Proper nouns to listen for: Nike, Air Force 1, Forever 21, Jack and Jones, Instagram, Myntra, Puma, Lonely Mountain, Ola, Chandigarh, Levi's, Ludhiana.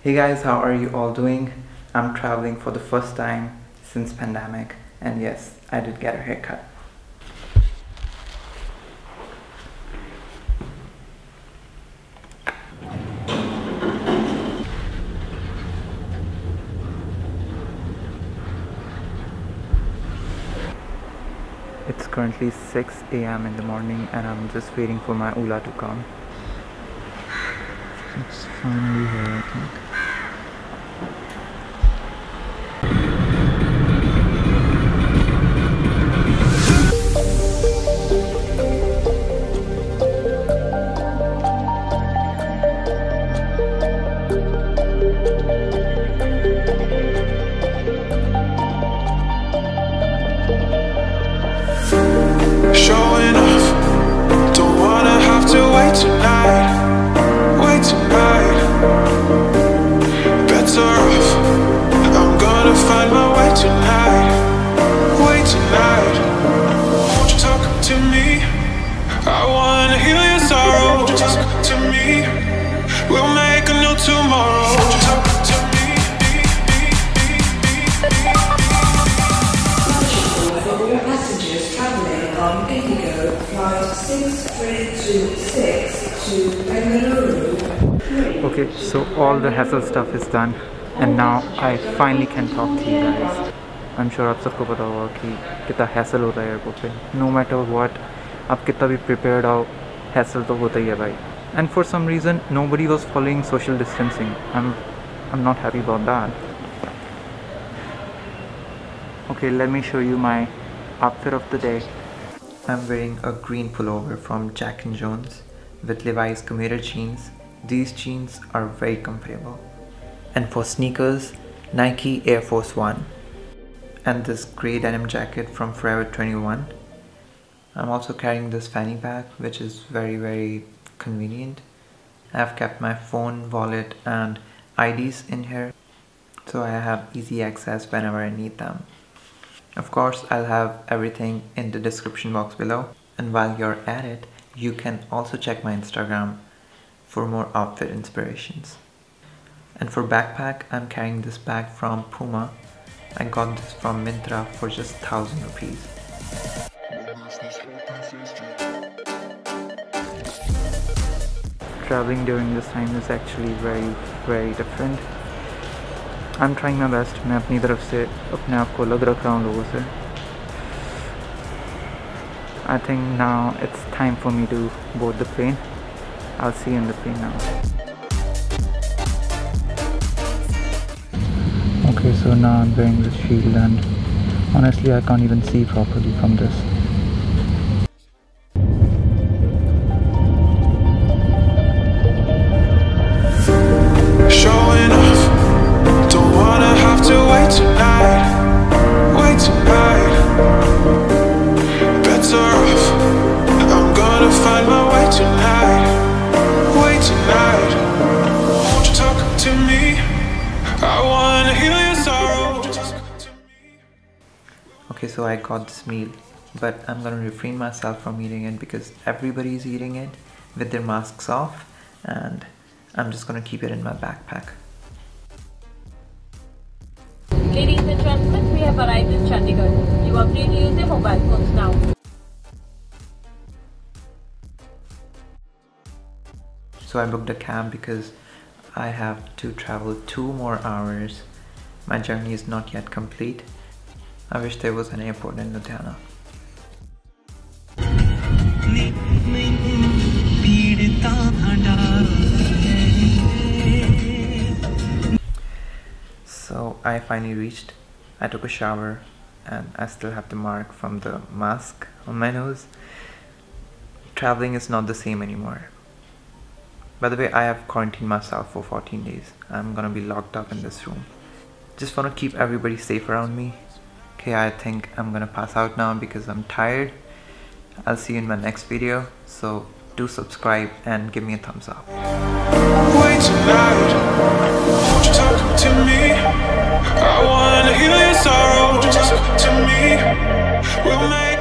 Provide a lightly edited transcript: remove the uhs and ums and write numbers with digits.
Hey guys, how are you all doing? I'm traveling for the first time since pandemic, and yes, I did get a haircut. It's currently 6 a.m. in the morning and I'm just waiting for my Ola to come. It's finally here, I think. Okay, so all the hassle stuff is done and now I finally can talk to you guys. I'm sure you all know how hassle hota hai airport pe. No matter what, you are prepared, hassle to hota hi hai bhai. And for some reason, nobody was following social distancing. I'm not happy about that. Okay, let me show you my outfit of the day. I'm wearing a green pullover from Jack and Jones with Levi's commuter jeans. These jeans are very comfortable. And for sneakers, Nike Air Force 1. And this grey denim jacket from Forever 21. I'm also carrying this fanny bag, which is very convenient. I've kept my phone, wallet and IDs in here, so I have easy access whenever I need them. Of course, I'll have everything in the description box below. And while you're at it, you can also check my Instagram for more outfit inspirations. And for backpack, I'm carrying this bag from Puma. I got this from Myntra for just 1000 rupees. Traveling during this time is actually very different. I'm trying my best. मैं अपनी तरफ से अपने आप को अलग रख रहा हूँ लोगों से. I think now it's time for me to board the plane. I'll see you in the plane now. Okay, so now I'm wearing this shield and honestly I can't even see properly from this. Okay, so I got this meal, but I'm gonna refrain myself from eating it because everybody's eating it with their masks off, and I'm just gonna keep it in my backpack. Ladies and gentlemen, we have arrived in Chandigarh. You are free to use your mobile phones now. So I booked a cab because I have to travel 2 more hours. My journey is not yet complete. I wish there was an airport in Ludhiana. So I finally reached. I took a shower and I still have the mark from the mask on my nose. Traveling is not the same anymore. By the way, I have quarantined myself for 14 days. I'm gonna be locked up in this room. Just wanna keep everybody safe around me. Okay, I think I'm gonna pass out now because I'm tired. I'll see you in my next video. So do subscribe and give me a thumbs up. Wait tonight. Won't you talk to me? I wanna heal your sorrow. Just talk to me. We'll make